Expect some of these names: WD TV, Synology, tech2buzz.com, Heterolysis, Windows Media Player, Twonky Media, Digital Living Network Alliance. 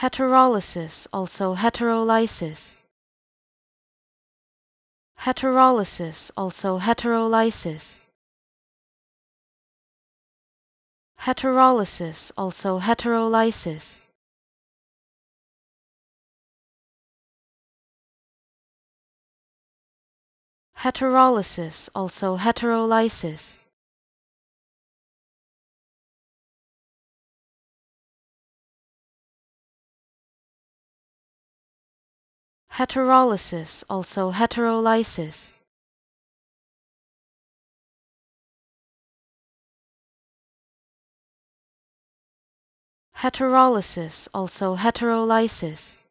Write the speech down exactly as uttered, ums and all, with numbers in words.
Heterolysis, also heterolysis. Heterolysis, also heterolysis. Heterolysis, also heterolysis. Heterolysis, also heterolysis. Heterolysis, also heterolysis. Heterolysis, also heterolysis.